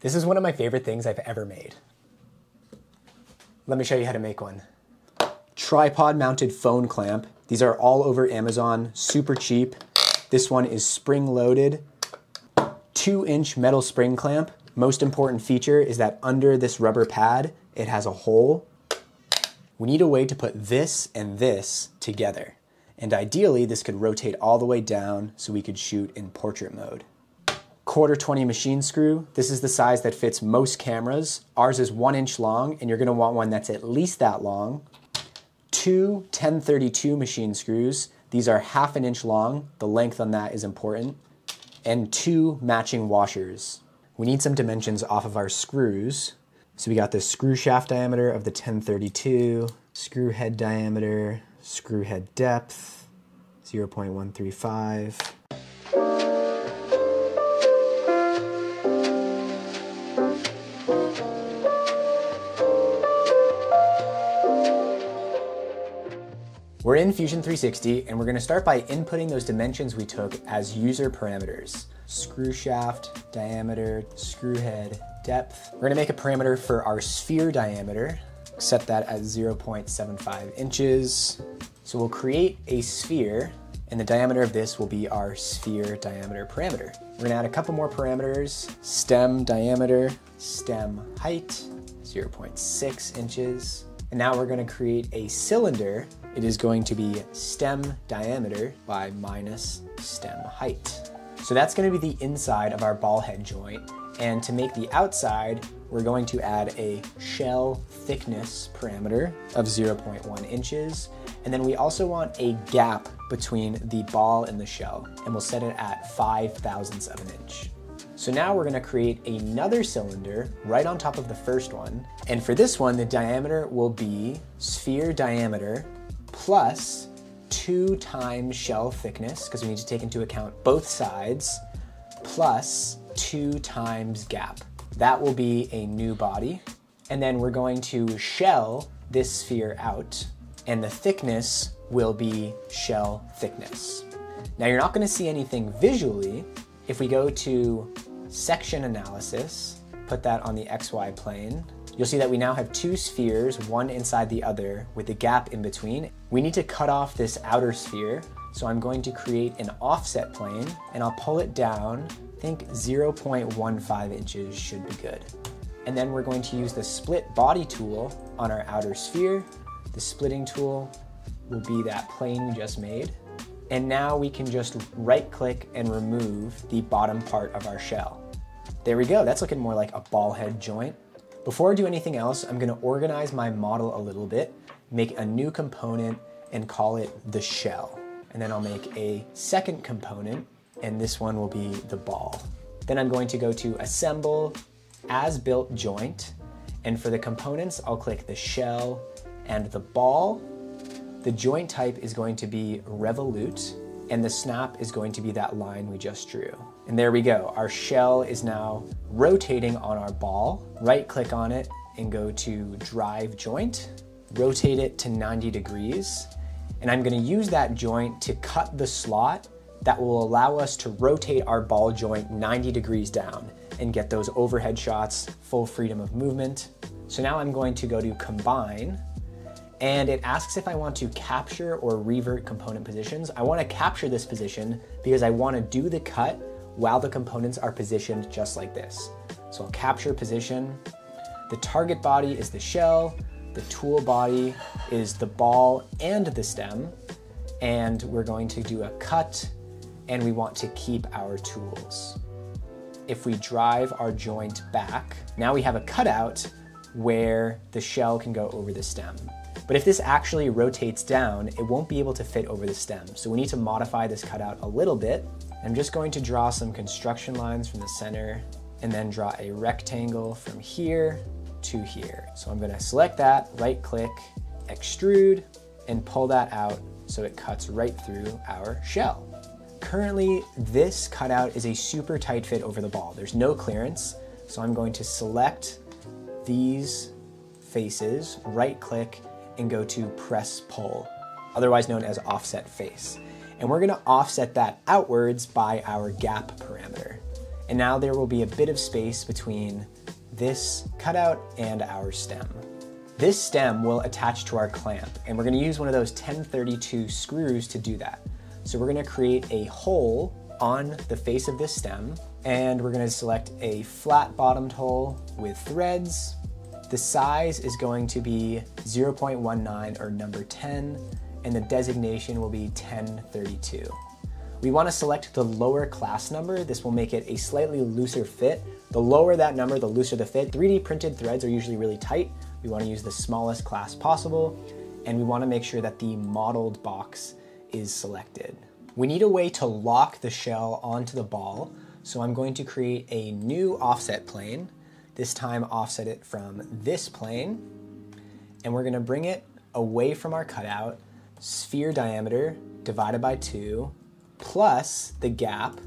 This is one of my favorite things I've ever made. Let me show you how to make one. Tripod mounted phone clamp. These are all over Amazon, super cheap. This one is spring loaded, 2-inch metal spring clamp. Most important feature is that under this rubber pad, it has a hole. We need a way to put this and this together. And ideally, this could rotate all the way down so we could shoot in portrait mode. Quarter 20 machine screw. This is the size that fits most cameras. Ours is 1 inch long, and you're gonna want one that's at least that long. Two 10-32 machine screws. These are 1/2 inch long. The length on that is important. And two matching washers. We need some dimensions off of our screws. So we got the screw shaft diameter of the 10-32, screw head diameter, screw head depth, 0.135. We're in Fusion 360, and we're gonna start by inputting those dimensions we took as user parameters. Screw shaft diameter, screw head depth. We're gonna make a parameter for our sphere diameter. Set that at 0.75 inches. So we'll create a sphere, and the diameter of this will be our sphere diameter parameter. We're gonna add a couple more parameters. Stem diameter, stem height, 0.6 inches. And now we're gonna create a cylinder. It is going to be stem diameter by minus stem height. So that's gonna be the inside of our ball head joint. And to make the outside, we're going to add a shell thickness parameter of 0.1 inches. And then we also want a gap between the ball and the shell, and we'll set it at 0.005 of an inch. So now we're gonna create another cylinder right on top of the first one. And for this one, the diameter will be sphere diameter plus 2 times shell thickness, because we need to take into account both sides, plus 2 times gap. That will be a new body. And then we're going to shell this sphere out, and the thickness will be shell thickness. Now you're not gonna see anything visually. If we go to section analysis, put that on the XY plane, you'll see that we now have 2 spheres, one inside the other with a gap in between. We need to cut off this outer sphere. So I'm going to create an offset plane, and I'll pull it down. I think 0.15 inches should be good. And then we're going to use the split body tool on our outer sphere. The splitting tool will be that plane we just made. And now we can just right click and remove the bottom part of our shell. There we go, that's looking more like a ball head joint. Before I do anything else, I'm gonna organize my model a little bit, make a new component, and call it the shell. And then I'll make a second component, and this one will be the ball. Then I'm going to go to Assemble, As Built Joint, and for the components, I'll click the shell and the ball. The joint type is going to be revolute, and the snap is going to be that line we just drew. And there we go. Our shell is now rotating on our ball. Right-click on it and go to Drive Joint. Rotate it to 90 degrees. And I'm gonna use that joint to cut the slot that will allow us to rotate our ball joint 90 degrees down and get those overhead shots, full freedom of movement. So now I'm going to go to Combine, and it asks if I want to capture or revert component positions. I wanna capture this position because I wanna do the cut while the components are positioned just like this. So I'll capture position. The target body is the shell, the tool body is the ball and the stem, and we're going to do a cut, and we want to keep our tools. If we drive our joint back, now we have a cutout where the shell can go over the stem. But if this actually rotates down, it won't be able to fit over the stem. So we need to modify this cutout a little bit. I'm just going to draw some construction lines from the center, and then draw a rectangle from here to here. So I'm gonna select that, right click, extrude, and pull that out so it cuts right through our shell. Currently, this cutout is a super tight fit over the ball. There's no clearance, so I'm going to select these faces, right click, and go to press pull, otherwise known as offset face. And we're gonna offset that outwards by our gap parameter. And now there will be a bit of space between this cutout and our stem. This stem will attach to our clamp, and we're gonna use one of those 10-32 screws to do that. So we're gonna create a hole on the face of this stem, and we're gonna select a flat bottomed hole with threads. The size is going to be 0.19 or number 10, and the designation will be 1032. We want to select the lower class number. This will make it a slightly looser fit. The lower that number, the looser the fit. 3D printed threads are usually really tight. We want to use the smallest class possible, and we want to make sure that the modeled box is selected. We need a way to lock the shell onto the ball, so I'm going to create a new offset plane. This time offset it from this plane, and we're going to bring it away from our cutout, sphere diameter divided by 2, plus the gap,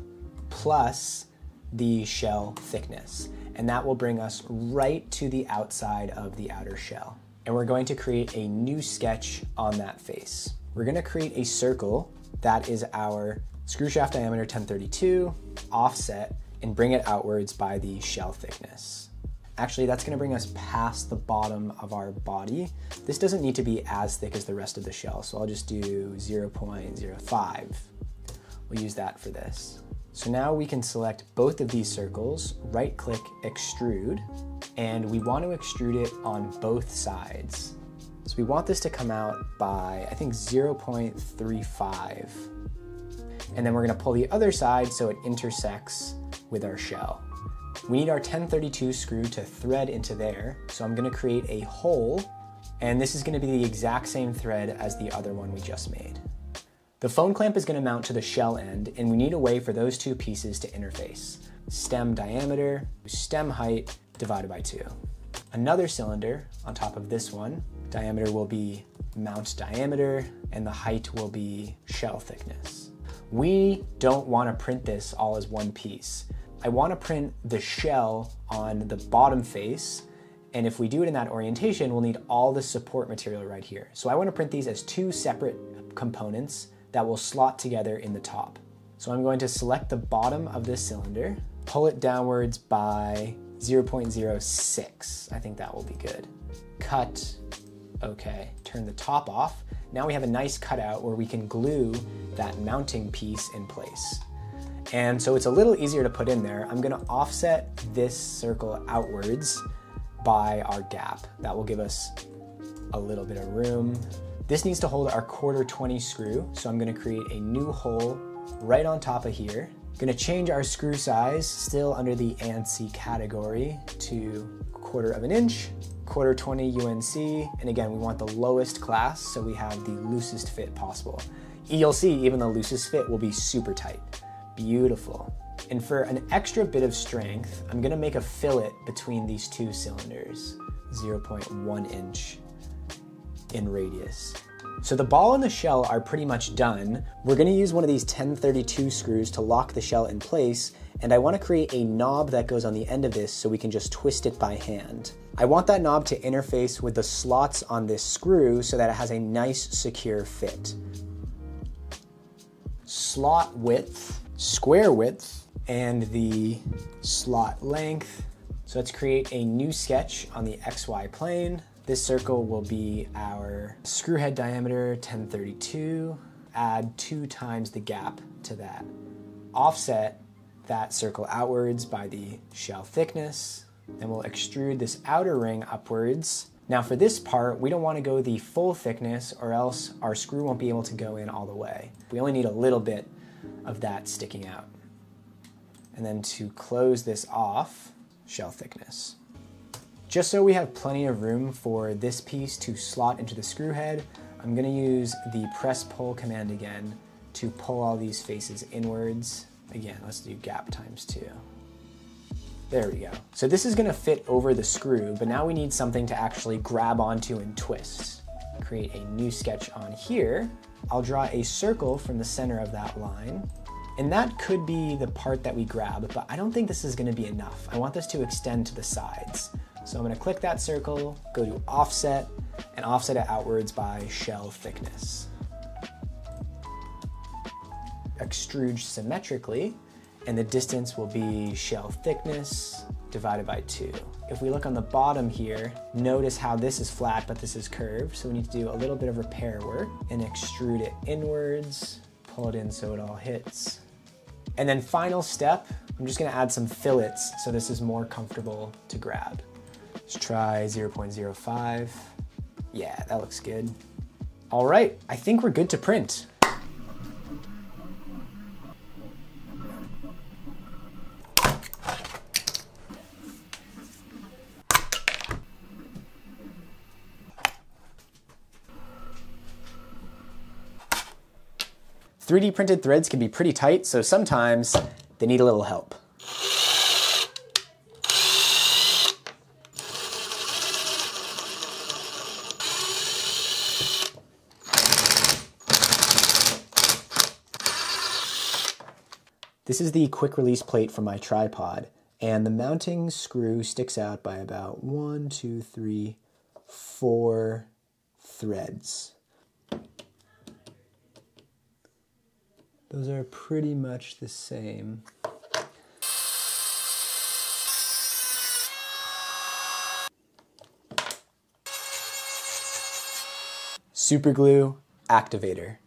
plus the shell thickness. And that will bring us right to the outside of the outer shell. And we're going to create a new sketch on that face. We're gonna create a circle that is our screw shaft diameter 1032, offset, and bring it outwards by the shell thickness. Actually, that's gonna bring us past the bottom of our body. This doesn't need to be as thick as the rest of the shell, so I'll just do 0.05. We'll use that for this. So now we can select both of these circles, right click extrude, and we want to extrude it on both sides. So we want this to come out by, I think, 0.35. And then we're going to pull the other side so it intersects with our shell. We need our 1032 screw to thread into there. So I'm going to create a hole, and this is going to be the exact same thread as the other one we just made. The phone clamp is going to mount to the shell end, and we need a way for those two pieces to interface. Stem diameter, stem height, divided by 2. Another cylinder on top of this one, diameter will be mount diameter, and the height will be shell thickness. We don't want to print this all as one piece. I want to print the shell on the bottom face, and if we do it in that orientation, we'll need all the support material right here. So I want to print these as two separate components that will slot together in the top. So I'm going to select the bottom of this cylinder, pull it downwards by 0.06. I think that will be good. Cut, okay, turn the top off. Now we have a nice cutout where we can glue that mounting piece in place. And so it's a little easier to put in there. I'm gonna offset this circle outwards by our gap. That will give us a little bit of room. This needs to hold our quarter 20 screw, so I'm gonna create a new hole right on top of here. Gonna change our screw size, still under the ANSI category, to 1/4 of an inch, quarter 20 UNC, and again, we want the lowest class, so we have the loosest fit possible. You'll see even the loosest fit will be super tight. Beautiful. And for an extra bit of strength, I'm gonna make a fillet between these two cylinders, 0.1 inch. In radius. So the ball and the shell are pretty much done. We're gonna use one of these 1032 screws to lock the shell in place, and I wanna create a knob that goes on the end of this so we can just twist it by hand. I want that knob to interface with the slots on this screw so that it has a nice secure fit. Slot width, square width, and the slot length. So let's create a new sketch on the XY plane. This circle will be our screw head diameter, 1032, add 2 times the gap to that. Offset that circle outwards by the shell thickness, and we'll extrude this outer ring upwards. Now for this part, we don't want to go the full thickness or else our screw won't be able to go in all the way. We only need a little bit of that sticking out. And then to close this off, shell thickness. Just so we have plenty of room for this piece to slot into the screw head, I'm gonna use the press pull command again to pull all these faces inwards. Again, let's do gap times 2. There we go. So this is gonna fit over the screw, but now we need something to actually grab onto and twist. Create a new sketch on here. I'll draw a circle from the center of that line. And that could be the part that we grab, but I don't think this is gonna be enough. I want this to extend to the sides. So I'm gonna click that circle, go to offset, and offset it outwards by shell thickness. Extrude symmetrically, and the distance will be shell thickness divided by 2. If we look on the bottom here, notice how this is flat, but this is curved. So we need to do a little bit of repair work and extrude it inwards, pull it in so it all hits. And then final step, I'm just gonna add some fillets so this is more comfortable to grab. Let's try 0.05. Yeah, that looks good. All right, I think we're good to print. .3D printed threads can be pretty tight, so sometimes they need a little help. This is the quick release plate from my tripod, and the mounting screw sticks out by about 4 threads. Those are pretty much the same. Super glue activator.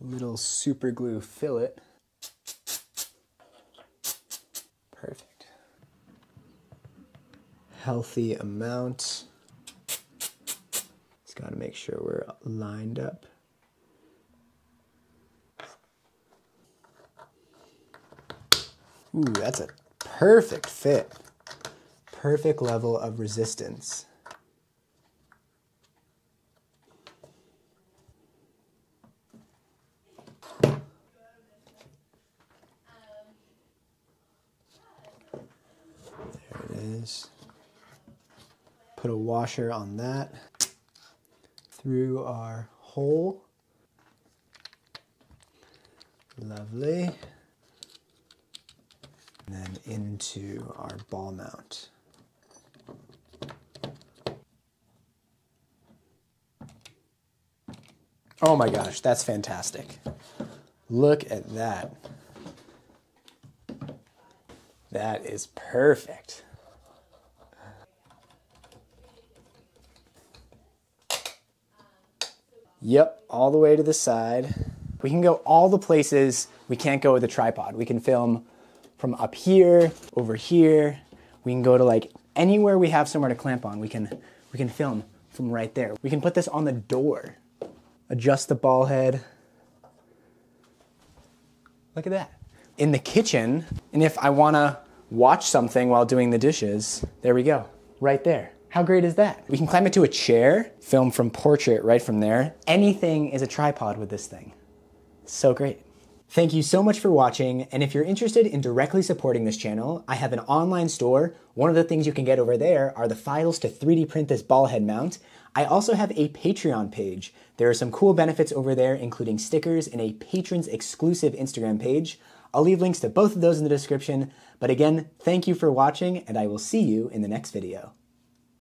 Little super glue fillet. Perfect. Healthy amount. Just gotta make sure we're lined up. Ooh, that's a perfect fit. Perfect level of resistance. Put a washer on that through our hole. Lovely. And then into our ball mount. Oh my gosh, that's fantastic. Look at that. That is perfect. Yep, all the way to the side. We can go all the places we can't go with a tripod. We can film from up here, over here. We can go to like anywhere we have somewhere to clamp on. We can film from right there. We can put this on the door. Adjust the ball head. Look at that. In the kitchen, and if I wanna watch something while doing the dishes, there we go, right there. How great is that? We can climb it to a chair, film from portrait right from there. Anything is a tripod with this thing. So great. Thank you so much for watching, and if you're interested in directly supporting this channel, I have an online store. One of the things you can get over there are the files to 3D print this ball head mount. I also have a Patreon page. There are some cool benefits over there, including stickers and a patrons exclusive Instagram page. I'll leave links to both of those in the description, but again, thank you for watching, and I will see you in the next video.